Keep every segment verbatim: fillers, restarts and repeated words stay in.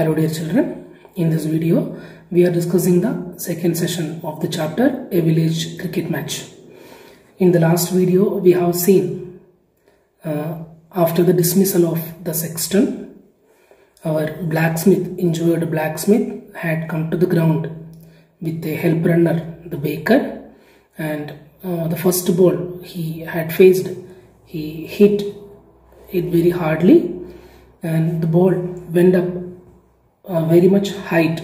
Hello dear children, in this video we are discussing the second session of the chapter A Village Cricket Match. In the last video we have seen uh, after the dismissal of the sexton, our blacksmith, injured blacksmith had come to the ground with a help runner, the baker, and uh, the first ball he had faced, he hit it very hardly and the ball went up Uh, very much height.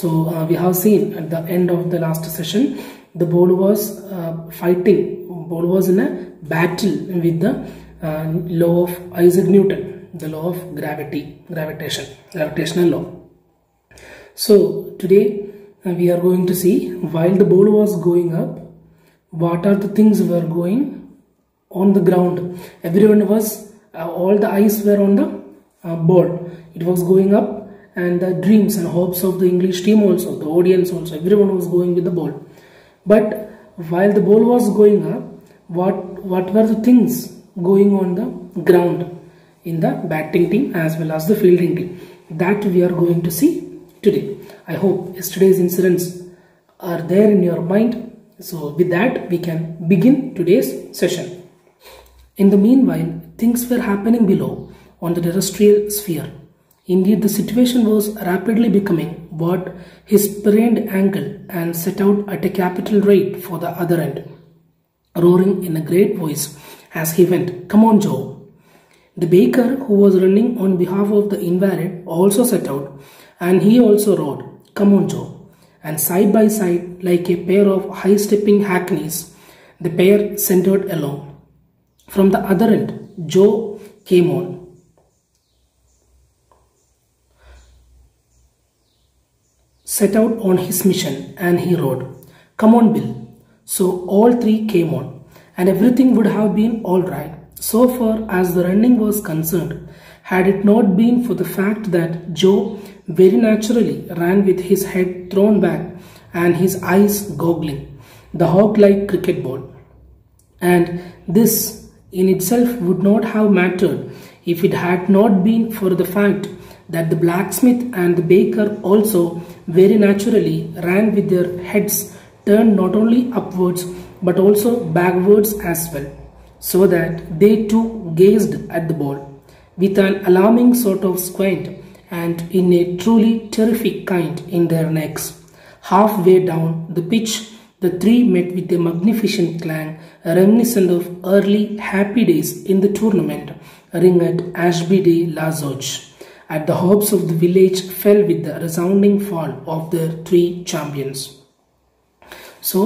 So uh, we have seen at the end of the last session the ball was uh, fighting, ball was in a battle with the uh, law of Isaac Newton, the law of gravity, gravitation, gravitational law. So today uh, we are going to see while the ball was going up, what are the things were going on the ground. Everyone was, uh, all the eyes were on the uh, ball. It was going up. And the dreams and hopes of the English team also, the audience also, everyone was going with the ball. But while the ball was going up, what what were the things going on the ground in the batting team as well as the fielding team? That we are going to see today. I hope yesterday's incidents are there in your mind. So with that, we can begin today's session. In the meanwhile, things were happening below on the terrestrial sphere. Indeed, the situation was rapidly becoming what he sprained ankle and set out at a capital rate for the other end, roaring in a great voice as he went, "Come on, Joe!" The baker, who was running on behalf of the invalid, also set out, and he also roared, "Come on, Joe!" And side by side, like a pair of high-stepping hackneys, the pair centered along. From the other end, Joe came on. Set out on his mission, and he roared, "Come on, Bill!" So all three came on, and everything would have been all right so far as the running was concerned, had it not been for the fact that Joe very naturally ran with his head thrown back and his eyes goggling the hawk-like cricket ball. And this in itself would not have mattered if it had not been for the fact that the blacksmith and the baker also very naturally ran with their heads turned not only upwards but also backwards as well, so that they too gazed at the ball with an alarming sort of squint and in a truly terrific kind in their necks. Halfway down the pitch, the three met with a magnificent clang reminiscent of early happy days in the tournament ring at Ashby-de-la-Zouch. And the hopes of the village fell with the resounding fall of their three champions. So,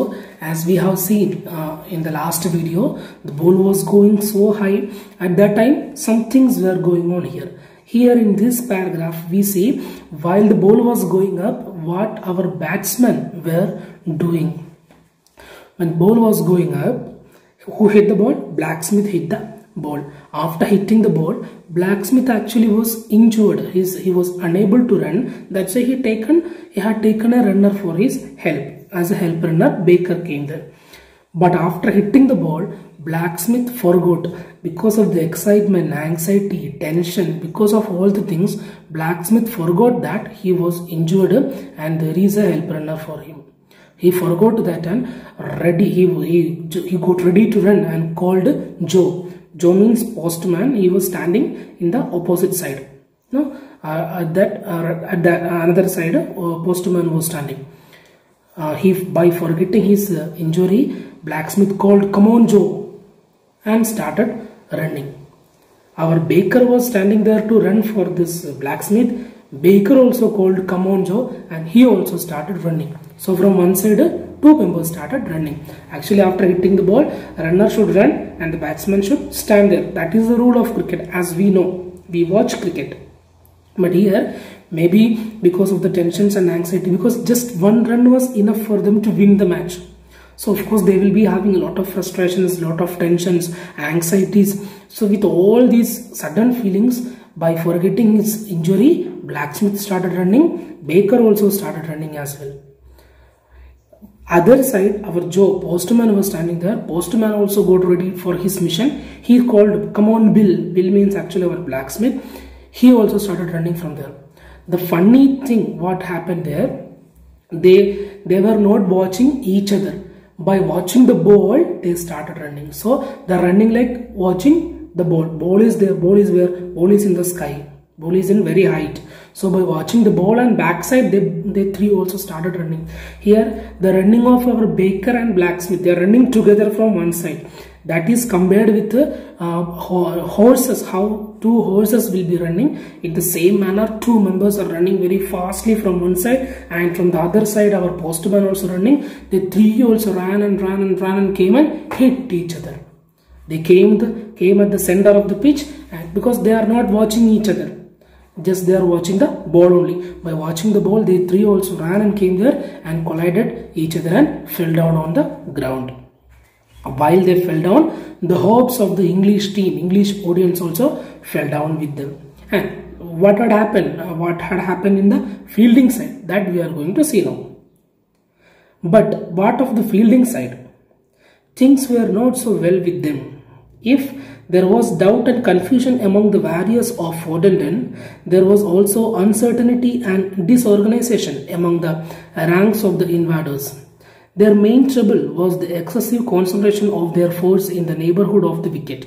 as we have seen uh, in the last video, the ball was going so high. At that time, some things were going on here. Here in this paragraph, we see while the ball was going up, what our batsmen were doing. When the ball was going up, who hit the ball? Blacksmith hit the ball. After hitting the ball, blacksmith actually was injured. His he was unable to run. That's why he taken he had taken a runner for his help. As a help runner, baker came there. But after hitting the ball, blacksmith forgot, because of the excitement, anxiety, tension, because of all the things, blacksmith forgot that he was injured and there is a help runner for him. He forgot that and ready he he, he got ready to run and called Joe. Joe means postman. He was standing in the opposite side. No, uh, at that uh, at the another side, uh, postman was standing. Uh, he by forgetting his uh, injury, blacksmith called, "Come on, Joe," and started running. Our baker was standing there to run for this uh, blacksmith. Baker also called, "Come on, Joe," and he also started running. So from one side, two members started running. Actually, after hitting the ball, runner should run and the batsman should stand there. That is the rule of cricket, as we know. We watch cricket. But here, maybe because of the tensions and anxiety, because just one run was enough for them to win the match. So of course, they will be having a lot of frustrations, lot of tensions, anxieties. So with all these sudden feelings, by forgetting his injury, blacksmith started running. Baker also started running as well. Other side, our Joe, postman was standing there. Postman also got ready for his mission. He called, "Come on, Bill." Bill means actually our blacksmith. He also started running from there. the funny thing what happened there, they they were not watching each other. By watching the ball, they started running. So they're running like watching the ball. Ball is there. Ball is where? Ball is in the sky. Ball is in very height. So by watching the ball and backside, they they three also started running. Here the running of our baker and blacksmith. They are running together from one side. That is compared with uh, horses. How two horses will be running in the same manner. Two members are running very fastly from one side, and from the other side, our postman also running. The three also ran and ran and ran and came and hit each other. They came the, came at the center of the pitch, and because they are not watching each other. Just they are watching the ball only. By watching the ball, they three also ran and came there and collided each other and fell down on the ground. While they fell down, the hopes of the English team, English audience also fell down with them. And what had happened? What had happened in the fielding side? That we are going to see now. But what of the fielding side? Things were not so well with them. If there was doubt and confusion among the warriors of Fordenden, there was also uncertainty and disorganization among the ranks of the invaders. Their main trouble was the excessive concentration of their force in the neighborhood of the wicket.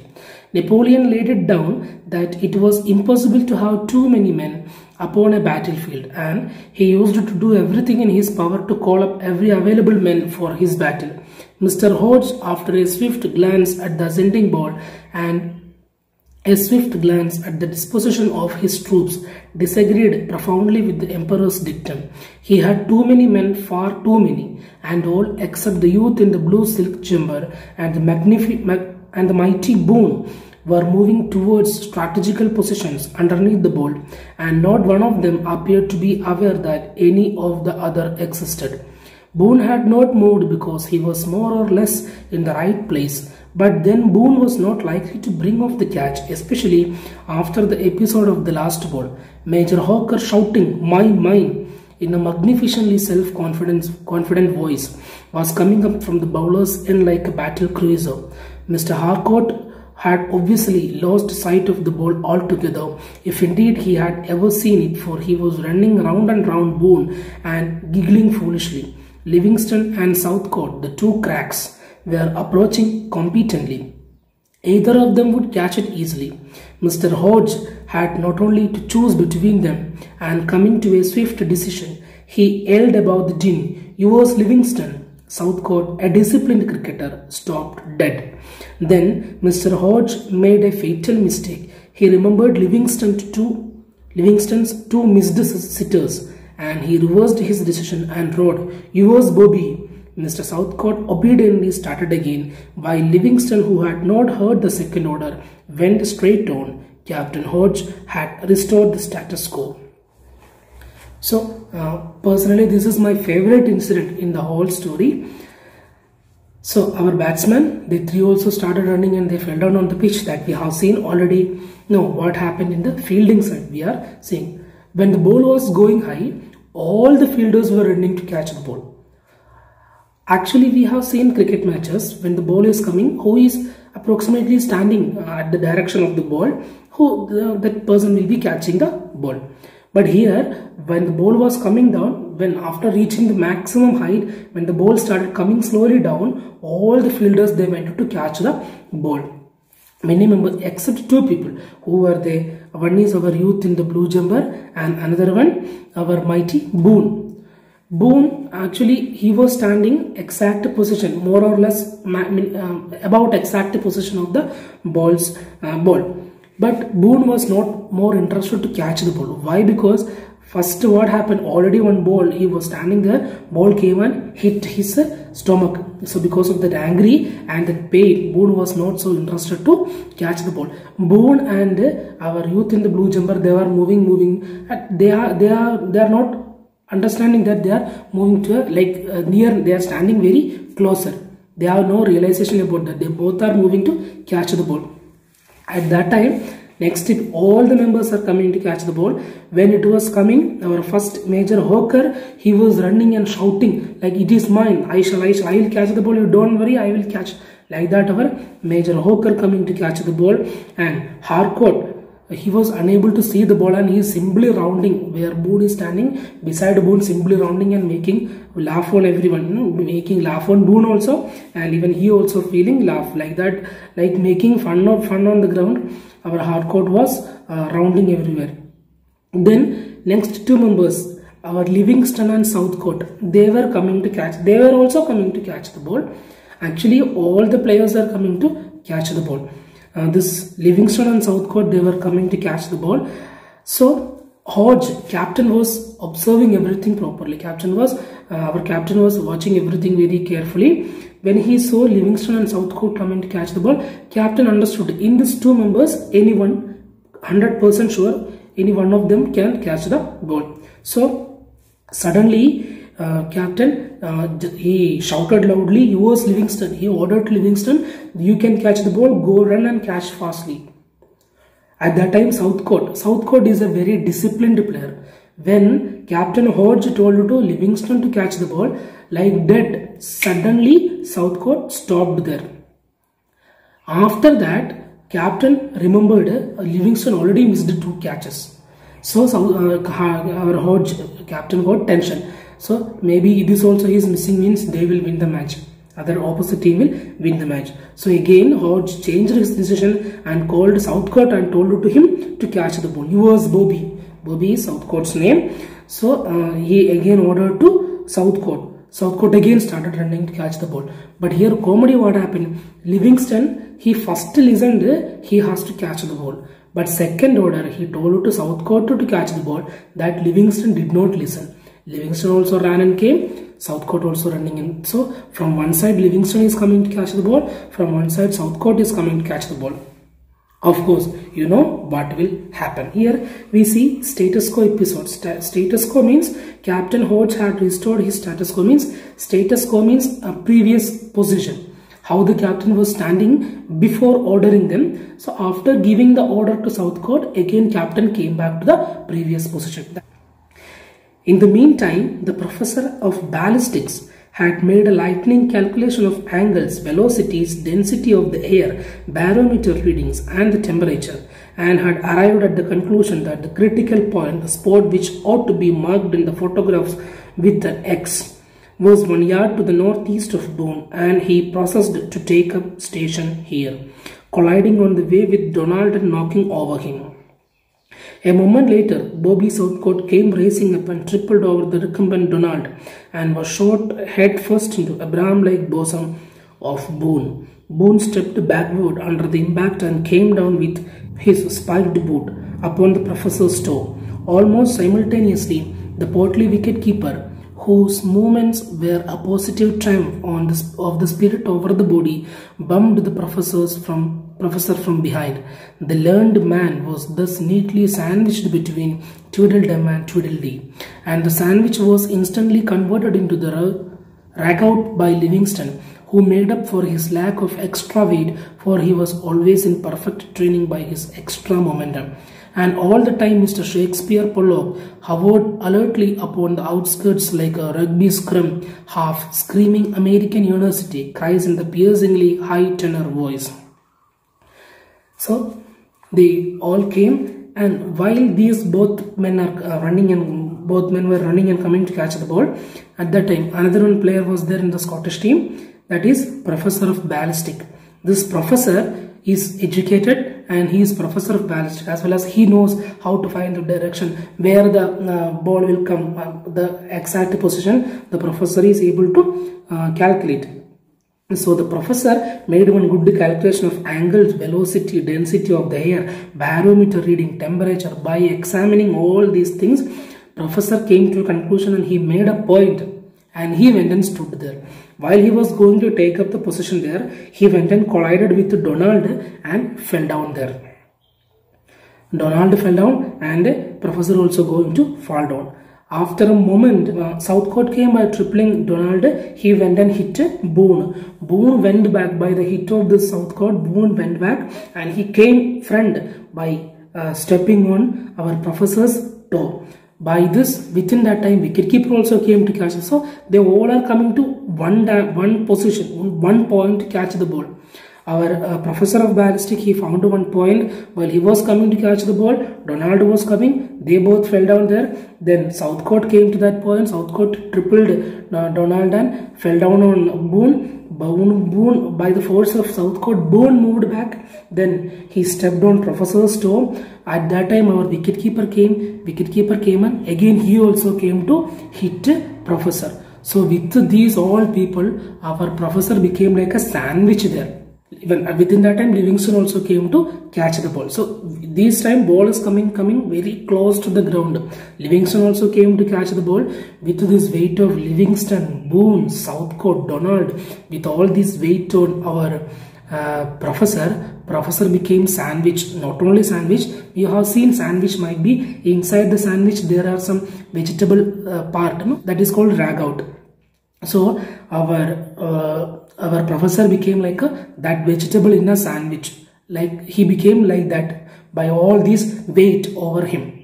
Napoleon laid it down that it was impossible to have too many men upon a battlefield, and he used to do everything in his power to call up every available man for his battle. Mister Hodge, after a swift glance at the ascending ball and a swift glance at the disposition of his troops, disagreed profoundly with the emperor's dictum. He had too many men, far too many, and all except the youth in the blue silk chamber and the magnific and the mighty Boone were moving towards strategical positions underneath the ball, and not one of them appeared to be aware that any of the other existed. Boone had not moved because he was more or less in the right place, but then Boone was not likely to bring off the catch, especially after the episode of the last ball. Major Hawker shouting, "Mine, mine," in a magnificently self-confident confident voice, was coming up from the bowler's end like a battle cruiser. Mister Harcourt had obviously lost sight of the ball altogether, if indeed he had ever seen it, for he was running round and round Boone and giggling foolishly. Livingston and Southcott, the two cracks, were approaching competently. Either of them would catch it easily. Mister Hodge had not only to choose between them, and coming to a swift decision, he yelled about the din. "Yours, Livingston." Southcott, a disciplined cricketer, stopped dead. Then Mister Hodge made a fatal mistake. He remembered Livingston two, Livingston's two missed sitters, and he reversed his decision and wrote, "Yours, Bobby." Mister Southcott obediently started again, while Livingston, who had not heard the second order, went straight on. Captain Hodge had restored the status quo. So, uh, personally, this is my favorite incident in the whole story. So, our batsmen, they three also started running and they fell down on the pitch, that we have seen already. Now, what happened in the fielding side, we are seeing. When the ball was going high, all the fielders were running to catch the ball. Actually, we have seen cricket matches, when the ball is coming, who is approximately standing at the direction of the ball, who uh, that person will be catching the ball. But here, when the ball was coming down, when after reaching the maximum height, when the ball started coming slowly down, all the fielders, they went to catch the ball. Many members, except two people. Who were they? One is our youth in the blue jumper, and another one, our mighty Boone. Boone, actually, he was standing exact position, more or less um, about exact position of the ball's uh, ball. But Boone was not more interested to catch the ball. Why? Because first, what happened? Already one ball, he was standing there. Ball came and hit his uh, stomach. So, because of that angry and that pain, Boone was not so interested to catch the ball. Boone and uh, our youth in the blue jumper, they were moving, moving. And they are, they are, they are not understanding that they are moving to uh, like uh, near. They are standing very closer. They have no realization about that. They both are moving to catch the ball. At that time. Next tip, all the members are coming to catch the ball. When it was coming, our first Major Hawker, he was running and shouting like, "It is mine, I shall, I shall, I will catch the ball, you don't worry, I will catch." Like that, our Major Hawker coming to catch the ball. And Harcourt, he was unable to see the ball and he is simply rounding where Boone is standing beside Boone, simply rounding and making laugh on everyone, you know, making laugh on Boone also, and even he also feeling laugh like that, like making fun of fun on the ground. Our hardcourt was uh, rounding everywhere. Then next two members, our Livingston and Southcourt, they were coming to catch. They were also coming to catch the ball. Actually, all the players are coming to catch the ball. Uh, this Livingston and Southcourt, they were coming to catch the ball. So Hodge, captain, was observing everything properly. Captain was uh, our captain was watching everything very carefully. When he saw Livingston and Southcourt coming to catch the ball, captain understood in these two members, anyone, one hundred percent sure, any one of them can catch the ball. So suddenly, uh, captain. Uh, he shouted loudly, he was Livingston, he ordered to Livingston, you can catch the ball, go run and catch fastly. At that time, Southcourt, Southcourt is a very disciplined player. When Captain Hodge told to Livingston to catch the ball, like that, suddenly Southcourt stopped there. After that, Captain remembered uh, Livingston already missed two catches. So, uh, our Hodge, Captain got tension. So maybe this also is missing means they will win the match. Other opposite team will win the match. So again Hodge changed his decision and called Southcourt and told to him to catch the ball. He was Bobby. Bobby is Southcourt's name. So uh, he again ordered to Southcourt. Southcourt again started running to catch the ball. But here comedy what happened? Livingston, he first listened, he has to catch the ball. But second order he told to Southcourt to catch the ball, that Livingston did not listen. Livingston also ran and came, Southcourt also running in. So from one side Livingston is coming to catch the ball, from one side Southcourt is coming to catch the ball. Of course, you know what will happen. Here we see status quo episode. St status quo means Captain Hodge had restored his status quo means, status quo means a previous position. How the captain was standing before ordering them. So after giving the order to Southcourt, again captain came back to the previous position. In the meantime, the professor of ballistics had made a lightning calculation of angles, velocities, density of the air, barometer readings and the temperature, and had arrived at the conclusion that the critical point, the spot which ought to be marked in the photographs with an X, was one yard to the northeast of Boone, and he processed to take up station here, colliding on the way with Donald and knocking over him. A moment later, Bobby Southcourt came racing up and tripped over the recumbent Donald and was shot headfirst into Abraham-like bosom of Boone. Boone stepped backward under the impact and came down with his spiked boot upon the professor's toe. Almost simultaneously, the portly wicket-keeper, whose movements were a positive triumph on the, of the spirit over the body, bumped the professor's from Professor from behind. The learned man was thus neatly sandwiched between Tweedledum and Tweedledee, and the sandwich was instantly converted into the rag out by Livingston, who made up for his lack of extra weight, for he was always in perfect training, by his extra momentum. And all the time Mister Shakespeare Pollock hovered alertly upon the outskirts like a rugby scrum half, screaming American University cries in the piercingly high tenor voice. So they all came, and while these both men are uh, running and both men were running and coming to catch the ball, at that time another one player was there in the Scottish team, that is Professor of Ballistic. This professor is educated and he is Professor of Ballistic, as well as he knows how to find the direction where the uh, ball will come, uh, the exact position the professor is able to uh, calculate. So the professor made one good calculation of angles, velocity, density of the air, barometer reading, temperature. By examining all these things, professor came to a conclusion and he made a point, and he went and stood there. While he was going to take up the position there, he went and collided with Donald and fell down there. Donald fell down and professor also going to fall down. After a moment, uh, Southcourt came by tripling Donald. He went and hit Boone. Boone went back by the hit of the Southcourt. Boone went back and he came friend by uh, stepping on our professor's toe. By this, within that time, wicketkeeper also came to catch. So they all are coming to one one position, one point to catch the ball. Our uh, professor of ballistics, he found one point while he was coming to catch the ball. Donald was coming. They both fell down there. Then Southcott came to that point. Southcott tripled uh, Donald and fell down on Boone. Boone, Boone, by the force of Southcott, Boone moved back. Then he stepped on Professor Stowe. At that time, our wicketkeeper came. Wicketkeeper came and again he also came to hit Professor. So with these all people, our Professor became like a sandwich there. Even within that time, Livingston also came to catch the ball. So this time ball is coming coming very close to the ground. Livingston also came to catch the ball. With this weight of Livingston, Boone, Southcott, Donald, with all this weight on our uh, professor, Professor became sandwich. Not only sandwich, you have seen sandwich might be inside the sandwich there are some vegetable uh, part, no? That is called rag out. So our uh, our professor became like a that vegetable in a sandwich. Like he became like that by all this weight over him.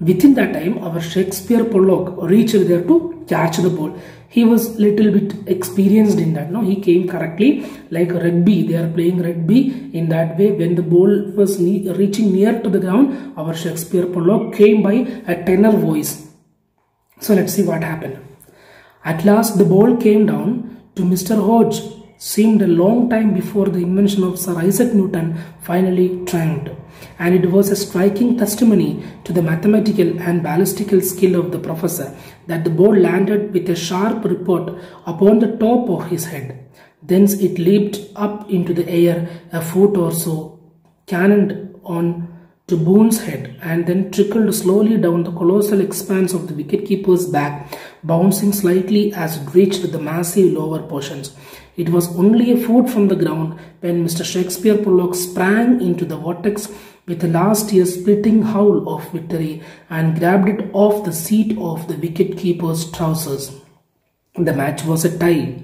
Within that time, our Shakespeare Pollock reached there to catch the ball. He was little bit experienced in that. No, he came correctly like rugby. They are playing rugby in that way. When the ball was ne reaching near to the ground, our Shakespeare Pollock came by a tenor voice. So let's see what happened. At last, the ball came down. To Mister Hodge, seemed a long time before the invention of Sir Isaac Newton finally triumphed, and it was a striking testimony to the mathematical and ballistical skill of the professor that the ball landed with a sharp report upon the top of his head. Thence it leaped up into the air a foot or so, cannoned on to Boone's head, and then trickled slowly down the colossal expanse of the wicketkeeper's back, bouncing slightly as it reached the massive lower portions. It was only a foot from the ground when Mister Shakespeare Pollock sprang into the vortex with a last ear-splitting howl of victory and grabbed it off the seat of the wicketkeeper's trousers. The match was a tie,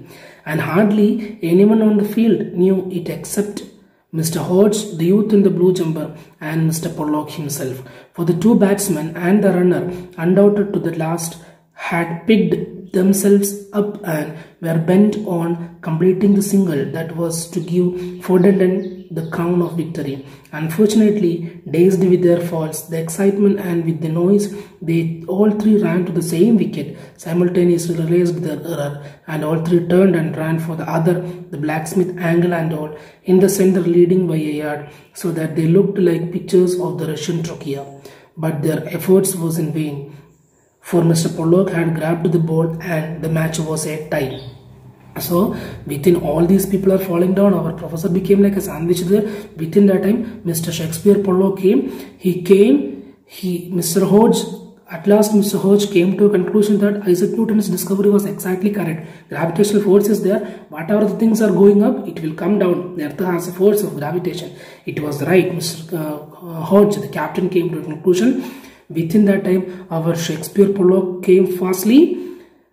and hardly anyone on the field knew it except Mister Hodge, the youth in the blue jumper, and Mister Pollock himself, for the two batsmen and the runner, undoubted to the last, had picked themselves up and were bent on completing the single that was to give Fordenden the crown of victory. Unfortunately, dazed with their falls, the excitement, and with the noise, they all three ran to the same wicket, simultaneously realized their error, and all three turned and ran for the other, the blacksmith angle and all, in the centre leading by a yard, so that they looked like pictures of the Russian Troika. But their efforts was in vain, for Mister Pollock had grabbed the ball and the match was a tie. So within all these people are falling down, our professor became like a sandwich there. Within that time, Mister Shakespeare Pollock came. He came, he, Mister Hodge, at last Mister Hodge came to a conclusion that Isaac Newton's discovery was exactly correct. Gravitational force is there. Whatever the things are going up, it will come down. The earth has a force of gravitation. It was right. Mister Uh, Hodge, the captain, came to a conclusion. Within that time, our Shakespeare Pollock came fastly.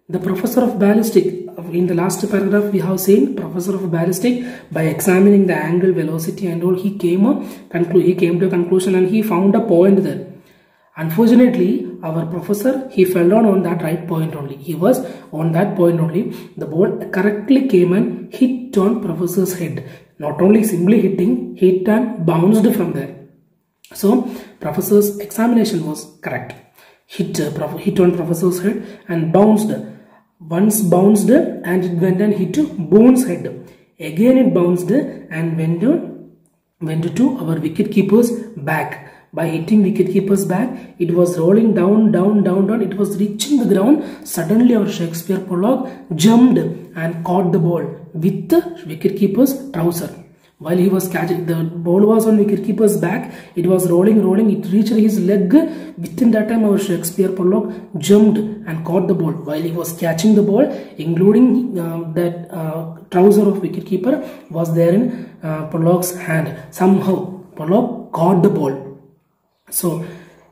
The professor of ballistic, in the last paragraph we have seen, professor of ballistic, by examining the angle, velocity and all, he came, he came to a conclusion and he found a point there. Unfortunately, our professor, he fell down on that right point only. He was on that point only. The ball correctly came and hit on professor's head. Not only simply hitting, hit and bounced from there. So professor's examination was correct. Hit, uh, hit on professor's head and bounced. Once bounced and it went and hit Boone's head. Again it bounced and went on, went to our wicketkeeper's back. By hitting wicketkeeper's back, it was rolling down, down, down, down. It was reaching the ground. Suddenly our Shakespeare Pollock jumped and caught the ball with the wicketkeeper's trouser. While he was catching, the ball was on wicketkeeper's back. It was rolling, rolling. It reached his leg. Within that time, our Shakespeare Pollock jumped and caught the ball. While he was catching the ball, including uh, that uh, trouser of wicketkeeper was there in uh, Pollock's hand. Somehow, Pollock caught the ball. So,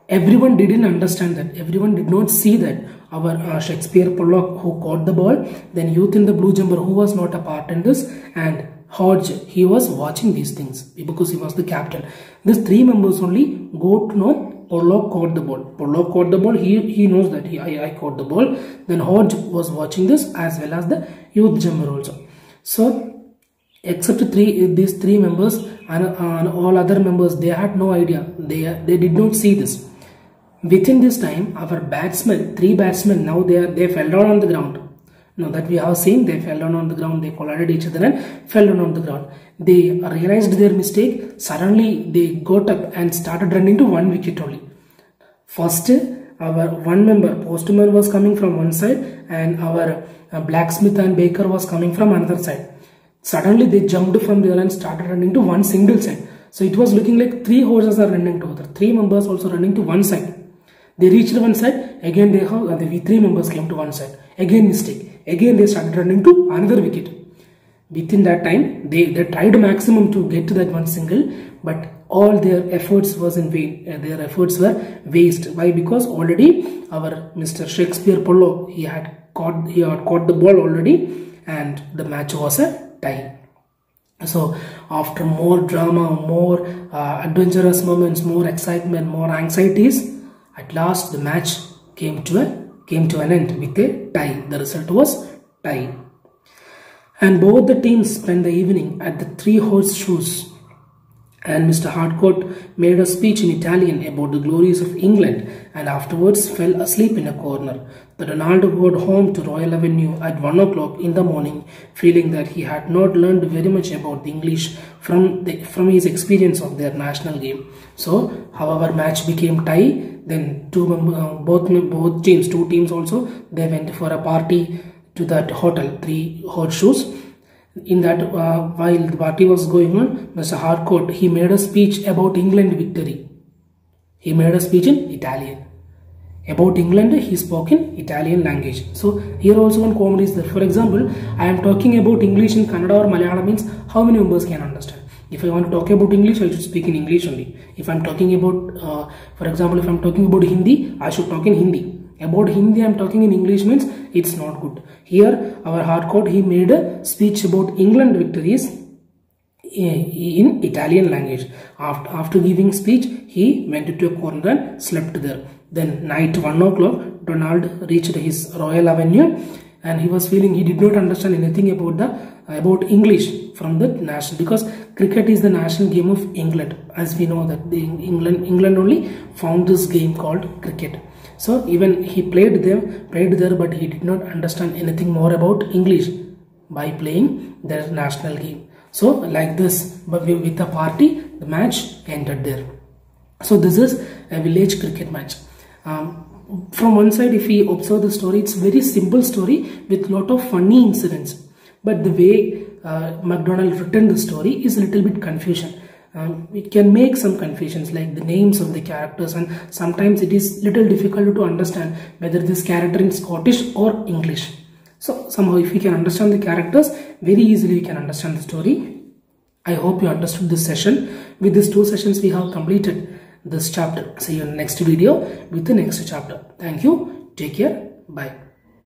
everyone didn't understand that. Everyone did not see that. Our uh, Shakespeare Pollock, who caught the ball, then youth in the blue jumper, who was not a part in this, and Hodge, he was watching these things because he was the captain. These three members only go to know Pollock caught the ball. Pollock caught the ball. He he knows that he I, I caught the ball. Then Hodge was watching this as well as the youth jumper also. So except three these three members and, and all other members, they had no idea, they they did not see this. Within this time, our batsmen, three batsmen, now they are they fell down on the ground. Now that we have seen, they fell down on the ground, they collided each other and fell down on the ground. They realized their mistake. Suddenly they got up and started running to one wicket only. First, our one member, postman, was coming from one side, and our uh, blacksmith and baker was coming from another side. Suddenly they jumped from there and started running to one single side. So it was looking like three horses are running together, three members also running to one side. They reached one side, again they have uh, the three members came to one side, again mistake, again they started running to another wicket. Within that time, they, they tried maximum to get to that one single, but all their efforts was in vain. Uh, their efforts were waste. Why? Because already our Mister Shakespeare Polo, he had caught he had caught the ball already, and the match was a tie. So after more drama, more uh, adventurous moments, more excitement, more anxieties, at last the match came to a came to an end with a tie. The result was tie. And both the teams spent the evening at the Three Horseshoes. And Mister Harcourt made a speech in Italian about the glories of England, and afterwards fell asleep in a corner. The Donald rode home to Royal Avenue at one o'clock in the morning, feeling that he had not learned very much about the English from the, from his experience of their national game. So, however, match became tie. Then two uh, both both teams, two teams also, they went for a party to that hotel, Three Horseshoes. In that, uh, while the party was going on, Mister Harcourt, he made a speech about England victory. He made a speech in Italian. About England, he spoke in Italian language. So, here also one comedy is there. For example, I am talking about English in Kannada or Malayalam, means how many members can understand? If I want to talk about English, I should speak in English only. If I am talking about, uh, for example, if I am talking about Hindi, I should talk in Hindi. About Hindi, I am talking in English means it's not good. Here, our Harcourt, he made a speech about England victories in Italian language. After, after giving speech, he went to a corner and slept there. Then night one o'clock, Donald reached his Royal Avenue, and he was feeling he did not understand anything about the about English from the national, because cricket is the national game of England, as we know that the England England only found this game called cricket. So even he played them, played there, but he did not understand anything more about English by playing their national game. So like this, but with a party, the match ended there. So this is a village cricket match. Um, from one side, if we observe the story, it's very simple story with lot of funny incidents. But the way uh, MacDonald written the story is a little bit confusion. Um, it can make some confusions, like the names of the characters, and sometimes it is little difficult to understand whether this character is Scottish or English. So somehow if we can understand the characters, very easily we can understand the story. I hope you understood this session. With these two sessions we have completed this chapter. See you in the next video with the next chapter. Thank you. Take care. Bye.